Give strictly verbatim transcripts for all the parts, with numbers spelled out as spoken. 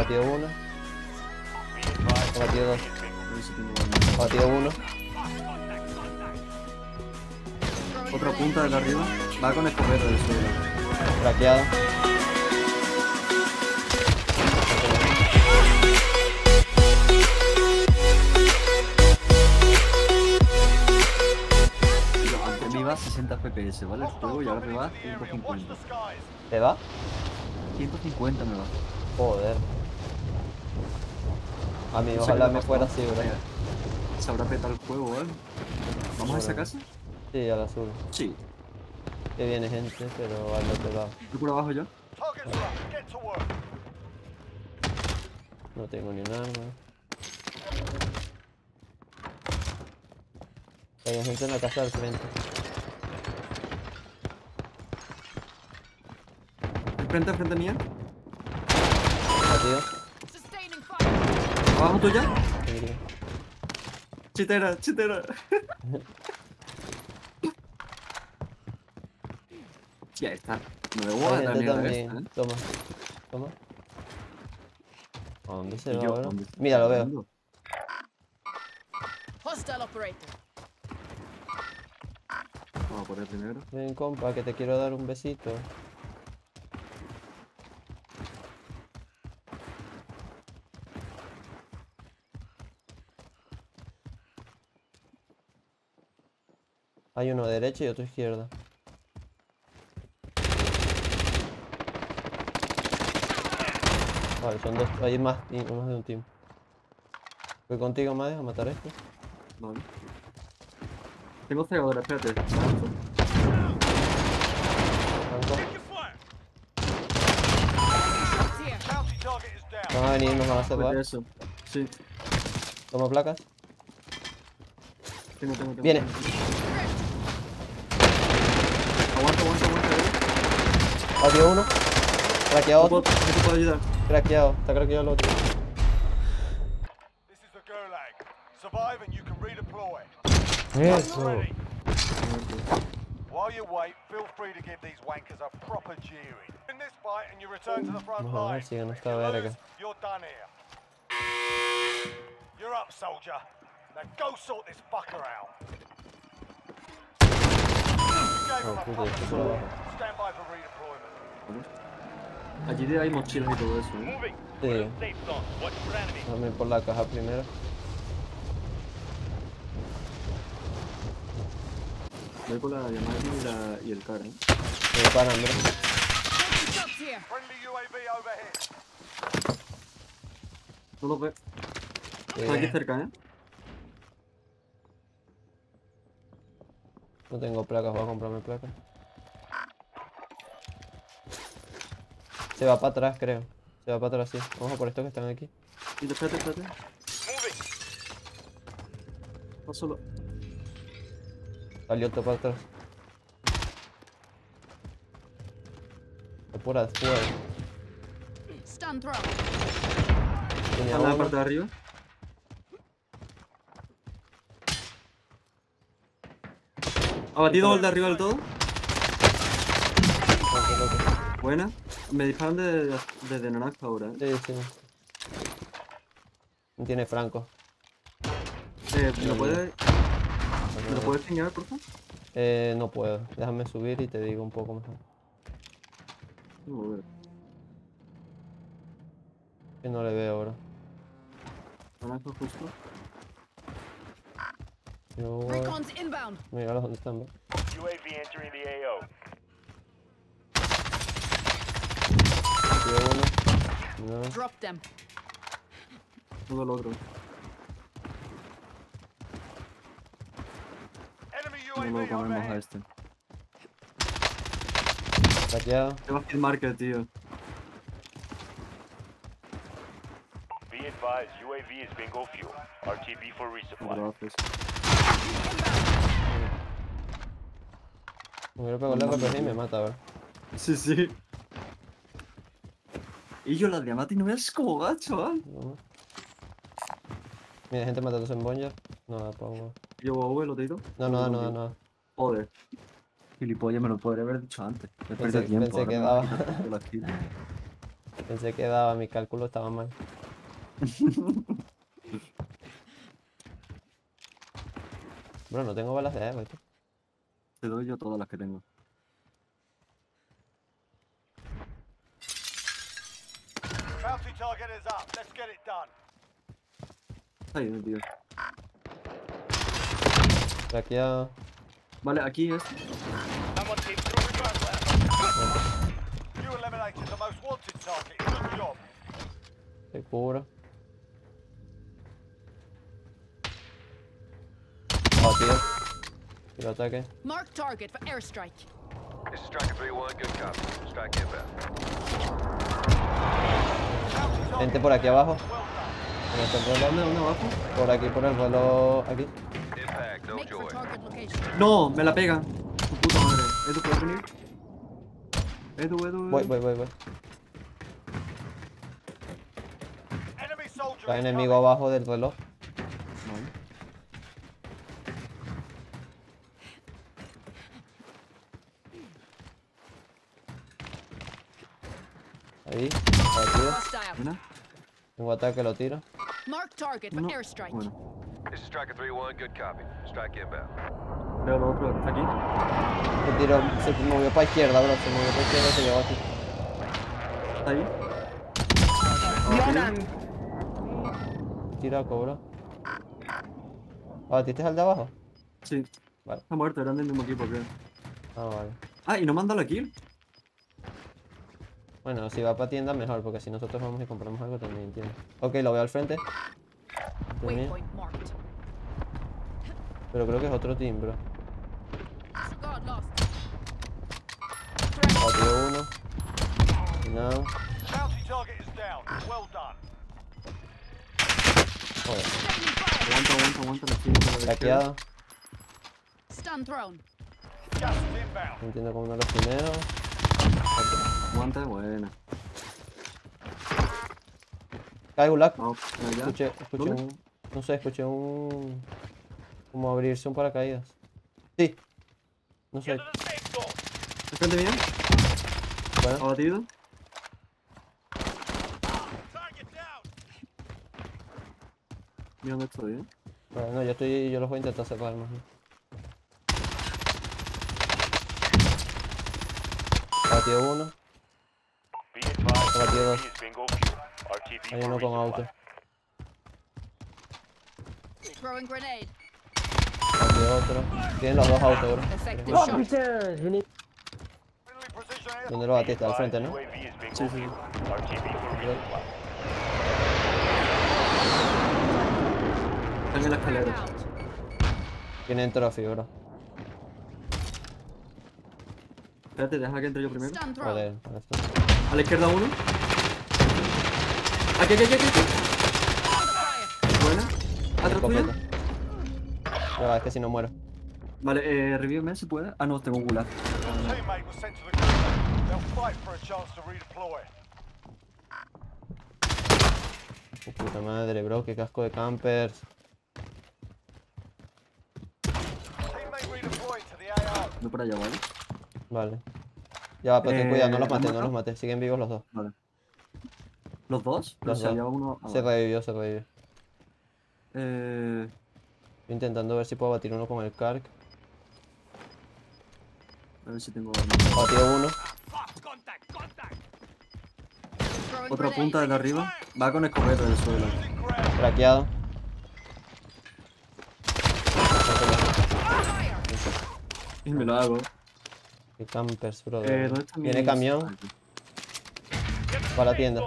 Abatido uno. Abatido dos. Abatido uno. Otra punta de arriba. Va con escopeta del suelo. Craqueado. Me va a sesenta F P S, ¿vale? El juego, y ahora me va a ciento cincuenta. ¿Te va? ciento cincuenta me va. Joder. A mí, ojalá me fuera así, bro. Se habrá petado el juego, ¿vale? ¿Vamos a esa casa? Sí, a la sur. Sí. Que viene gente, pero al otro lado. ¿Tú por abajo ya? No tengo ni un arma. Hay gente en la casa del frente. Frente a frente mía. Adiós. ¿Abajo tuya? Sí. Chitera, chitera. Ya está. Me voy a dar mierda esta, ¿eh? Toma. Toma. ¿A dónde se va ahora? Mira, lo veo. Hostile operator. Vamos a por el primero. Ven, compa, que te quiero dar un besito. Hay uno derecha y otro izquierda. Vale, son dos. Hay más, más de un team. Voy contigo, Mades, a matar a este. Vale. Tengo cegadora, espérate. Van a venir, nos van a separar. Eso. Sí. Toma placas. Tengo, tengo, tengo. Viene. Aguanta, aguanta, aguanta. Adiós uno. Craqueado otro. ¿Qué te puedo ayudar? Craqueado, está craqueado el otro. Eso. Vamos a ver si gana esta verga. Oh, puto, esto por abajo. Allí hay mochilas y todo eso, ¿eh? Sí. Dame por la caja primero. Voy por la llamada y, la... y el car, ¿eh? El car, Andrés. No lo veo. Sí. Está aquí cerca, ¿eh? No tengo placas, voy a comprarme placas. Se va para atrás, creo. Se va para atrás, sí. Vamos a por estos que están aquí. Y espérate, espérate. No solo. Salió otro para atrás. Es pura fuego. ¿Tenía la parte de arriba? Abatido el de arriba del todo. Okay, okay. Buena. Me disparan desde de, de naranja ahora, ¿eh? Sí, sí. No tiene franco. Eh, ¿me lo puedes... ¿Me lo puedes pingar, por favor? Eh, no puedo. Déjame subir y te digo un poco mejor. No, que no le veo ahora. Naranja justo. Yo voy... Mira los donde están, uno. Todo el otro. No lo comemos a este. Saqueado. Te vas a ir market, tío. Be advised, U A V is bingo fuel. R T B for resupply. Me hubiera pegado la R P G y me mata, bro. Sí, sí. Y yo la diamante y no veas como gacho, ¿eh? No. Mira, gente matándose en Bonja. No, da pongo. ¿Yo voy a lo te digo? No, no, no, no, no. Joder. Gilipollas, me lo podría haber dicho antes. Me pensé, perdí tiempo. Pensé que daba. Pensé que daba, mi cálculo estaba mal. Bro, no tengo balas de Evo. Te doy yo todas las que tengo. Bounty target is up. Let's get it done. Ahí, no, tío. Traqueado. Vale, aquí es. Estoy puro. Oh, tío. Tiro ataque. Mark target for airstrike. This is Striker three one, good copy. Strike inbound. Vente por aquí abajo. ¿Dónde? ¿Dónde abajo? Por aquí, por el reloj. Aquí. Impact, no, joy. No, me la pega. Su puta madre. ¿Edu puede venir? Edu, Edu, Edu. Voy, voy, voy, voy. Hay enemigo abajo del reloj. Ahí, partido. Tengo ataque, lo tiro. Mark target for airstrike. Bueno. This is Striker three one, good copy. Strike inbound. Veo lo otro, ¿está aquí? Se tiró, se movió para izquierda, bro. Se movió para izquierda, se llevó aquí. ¿Está ahí? Yonan. Tira, cobro. ¿Batiste al de abajo? Sí. Vale. Está muerto, eran del mismo equipo, creo. Ah, vale. Ah, ¿y no manda la kill? Bueno, si va para tienda mejor, porque si nosotros vamos y compramos algo también, ¿entiendes? Ok, lo veo al frente. Pero creo que es otro team, bro. Batió uno. No. Joder. Aguanta, aguanta, aguanta la chica. Hackeado. No entiendo cómo no los primeros. Aguanta, buena. Cae un lag. No, escuché, escuché un... No sé, escuché un... Como abrirse un paracaídas. Sí. No sé. ¿Te frente bien? Bueno. ¿Abatido? Mira dónde estoy, ¿eh? Bueno, yo estoy... Yo los voy a intentar separar más bien. Abatido uno. Abatido dos. Hay uno con auto. Abatido otro. Tienen los dos autos, bro. ¿Dónde lo batiste? Al frente, ¿no? Sí, sí. Están en la escalera. Tienen trophy, bro. Espérate, deja que entre yo primero. Joder, a la izquierda uno. Aquí, aquí, aquí, aquí. Buena. Atrás tuyo. No, es que si no muero. Vale, eh, reviewme si puede. Ah, no, tengo un gulag. Oh, puta madre, bro, qué casco de campers. No para allá, ¿vale? Vale. Ya va, pero ten eh, cuidado, no los mates, no los mates. Siguen vivos los dos. Vale. ¿Los dos? Los o sea, dos. Uno... Ah, se revivió, se revivió. Eh... Estoy intentando ver si puedo batir uno con el Kark. A ver si tengo... Batió uno. Otra punta desde arriba. Va con escopeta del suelo. Craqueado. Y me lo hago. Campers, bro. Eh, ¿dónde está? Viene camión. Para la tienda.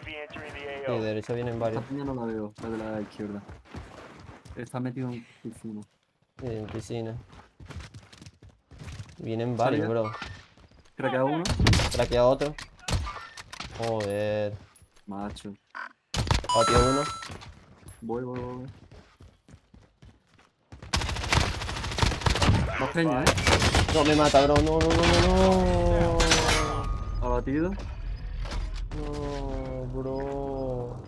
Y de derecha vienen varios. Esta no la veo, la de la izquierda. Está metido en piscina. En piscina. Vienen varios, bro. Craquea uno. Craquea otro. Joder. Macho. Patio uno. Voy, voy, voy. Más peña, eh. No me mata, bro. No, no, no, no. Abatido. No, bro.